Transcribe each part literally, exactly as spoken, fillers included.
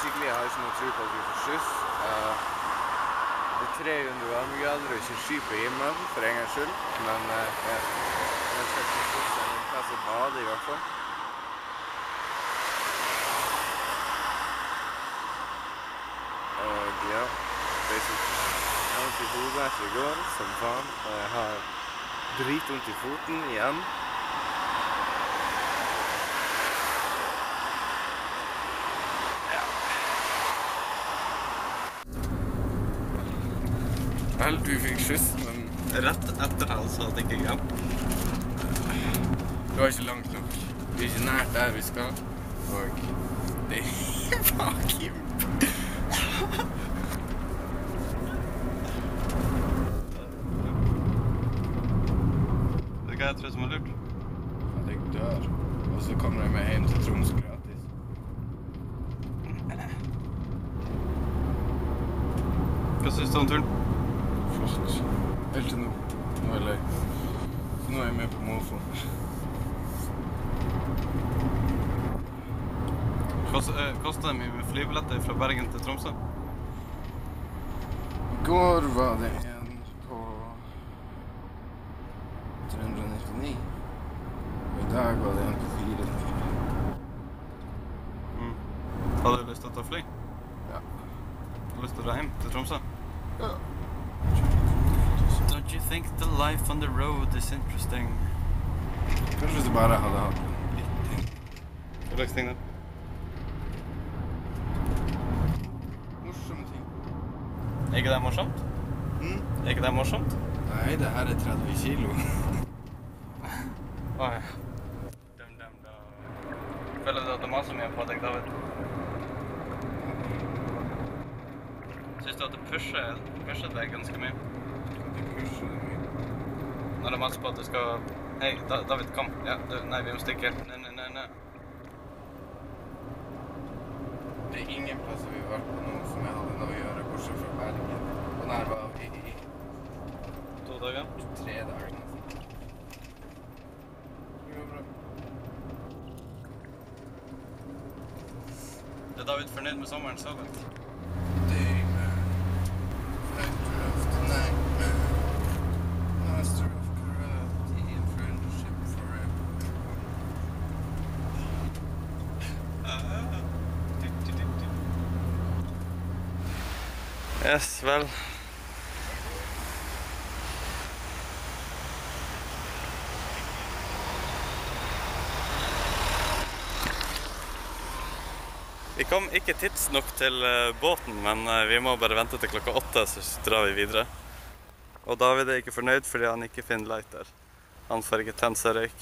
basically, jeg har ikke noe tro på at vi får skyss. Uh, det er tre hundre varmegrader og ikke skyper i himmelen, for en gangs skyld. Men uh, jeg, jeg skal ikke skyss, jeg kan passe bade i hvert fall. Og ja, basically, jeg har vondt i hodet etter i går, som faen. Og jeg har dritvondt i foten igjen. Vel, du fikk skyss, men rett etter han sa at jeg ikke gav. Det var ikke langt nok. Vi er ikke nært der vi skal. Og det er fucking... Det er hva jeg tror som er lurt. At jeg dør. Og så kommer jeg med hjem til Troms gratis. Hva synes du om turen? Helt til nå. Nå er jeg lei. Så nå er jeg med på måfå. Kostet det mye med flybilletter fra Bergen til Tromsø? I går var det en på tre hundre og nittini. Og i dag var det en på fire hundre og nittifire. Mm. Hadde du lyst til å ta fly? Ja. Hadde du lyst til å dra hjem til Tromsø? Ja. Don't you think the life on the road is interesting? Kanskje det bare hadde hatt litt. Hva slags ting da? Morsomme ting. Er ikke det morsomt? Mm? Er ikke det morsomt? Nei, det her er tretti kilo. Åh ja. Dum dum dum. Føler du at det maser mye på deg, David? Synes du at det pusher, pusher deg ganske mye? Når det er masse på at du skal... Hei, David, kom. Ja, du, nei, vi må stikke. Nei, nei, nei, nei. Det er ingen plass vi har vært på noe som jeg hadde noe å gjøre, bortsett fra Bergen. Og nær var vi i... To dager? Tre dager. Det går bra. Er David fornøyd med sommeren så godt? Yes, vel. Vi kom ikke tids nok til båten, men vi må bare vente til klokka åtte, så drar vi videre. Og David er ikke fornøyd fordi han ikke finner lighter. Han får ikke tent seg røyk.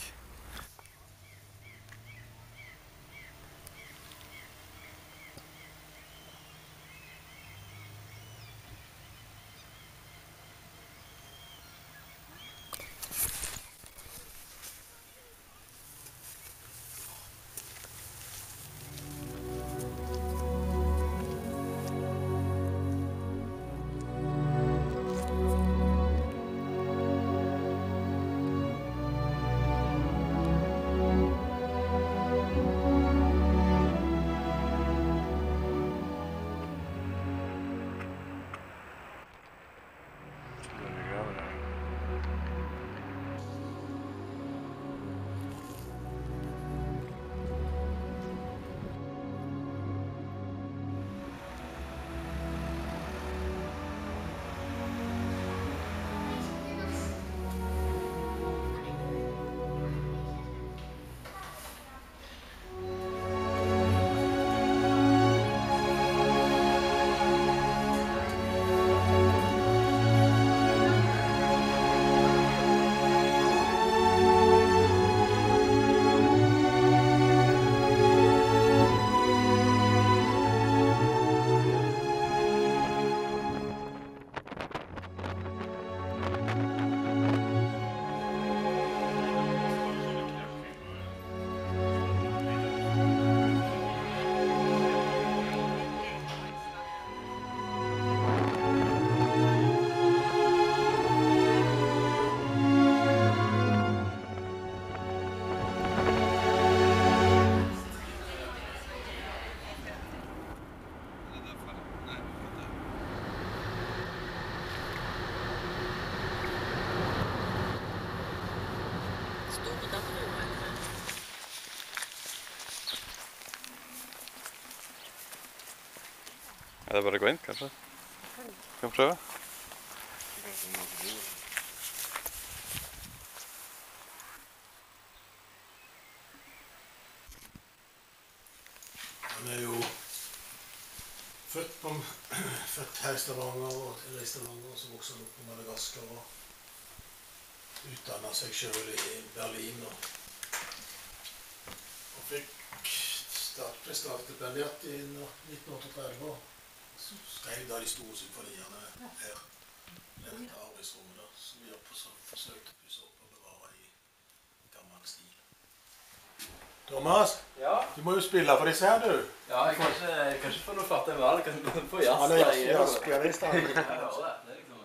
det bare å gå inn, kanskje? Kan vi prøve? Han er jo født, på, født her i Stavanger, og i Stavanger, og så vokser han opp på Madagaskar, og utdannet seg selv i Berlin, og, og fikk Jeg startet Berliat i nitten trettioåtta, så skrev da de store symfonierne her. Det er et arbeidsråd som vi har forsøkt å pusse opp og bevare i gammel stil. Thomas, ja? Du må jo spille for disse her, du. Ja, jeg kan ikke, jeg kan ikke få noe fattig valg, jeg kan få jazz. Ja, det er jazz, jeg er i stedet. Jeg hører det, det er liksom...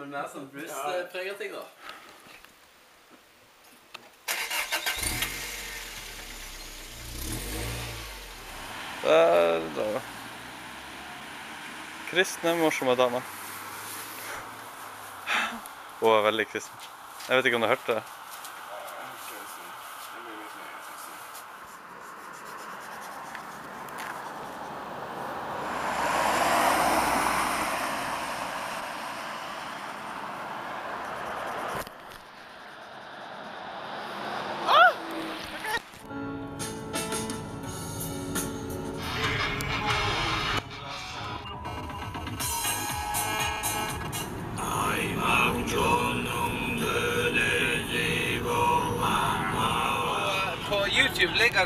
Men mer som blues-preger ting da. Det er dame. Kristne, morsomme dame. Hun er veldig kristen. Jeg vet ikke om du har hørt det.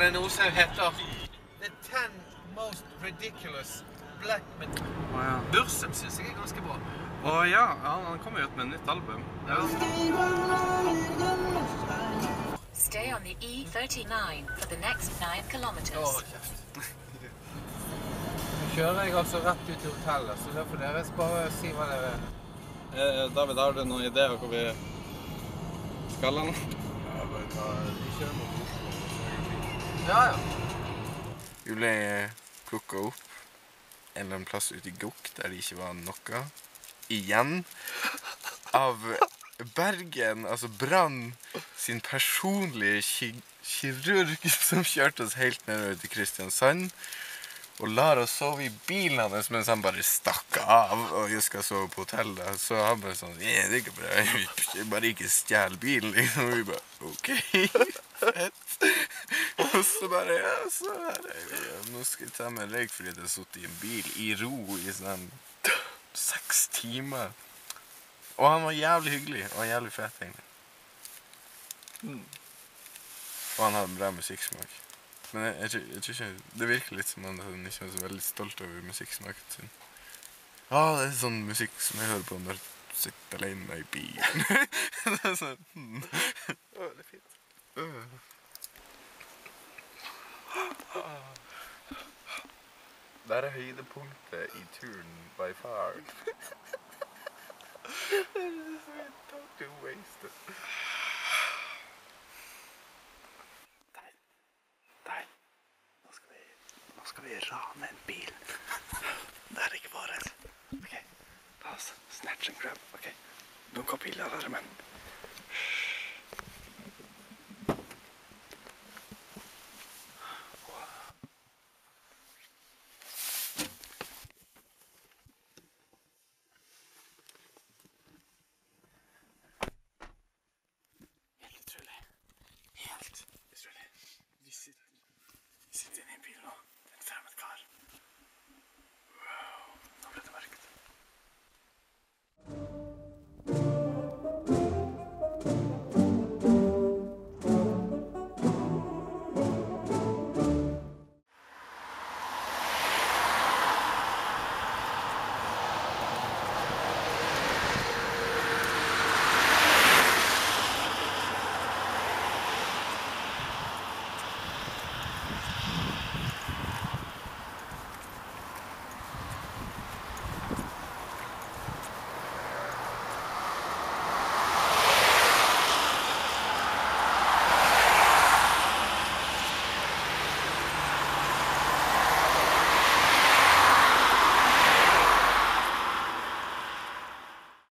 Den også heter The ten Most Ridiculous Black Metal. Børsen synes jeg er ganske bra. Åh ja, han kommer jo ut med et nytt album. Stay on the E thirty-nine for the next nine kilometers. Åh, kjeft. Nå kjører jeg altså rett ut til hotellet, så derfor dere bare si hva dere er. David, har du noen ideer hvor vi skal han? Ja, bare ta... Vi kjører mot Oslo. Ja, ja. Vi ble plukket opp en eller annen plass ute i Gokk, der det ikke var noe. Igjen. Av Bergen, altså Brann, sin personlige ki kirurg som kjørte oss helt nedover til Kristiansand. Og lar oss sove i bilen hans, mens han bare stakk av, og jeg skal sove på hotellet. Så han bare sånn, jeg er ikke bra, jeg bare ikke stjel bilen, liksom. Og vi bare, ok, fett. Og så bare, ja, så er jeg, nå skal jeg ta med deg, fordi jeg har suttet i en bil i ro i sånn seks timer. Og han var jævlig hyggelig, og jævlig fett, egentlig. Og han hadde en bra musikksmak. Men jeg, jeg, jeg, jeg tror ikke, det virker litt som han ikke var så veldig stolt over musikksmaken sin. Ja, ah, det er sånn musikk som jeg hører på når jeg sitter alene i bilen. Det er sånn... Hmm. Åh, det er fint. Uh. Der er høydepunktet i turen, by far. Det er så mye takk til å waste. Vi raner en bil. Det er ikke bare. Ok, la oss snatch and grab. Ok, noen kopiler der, men...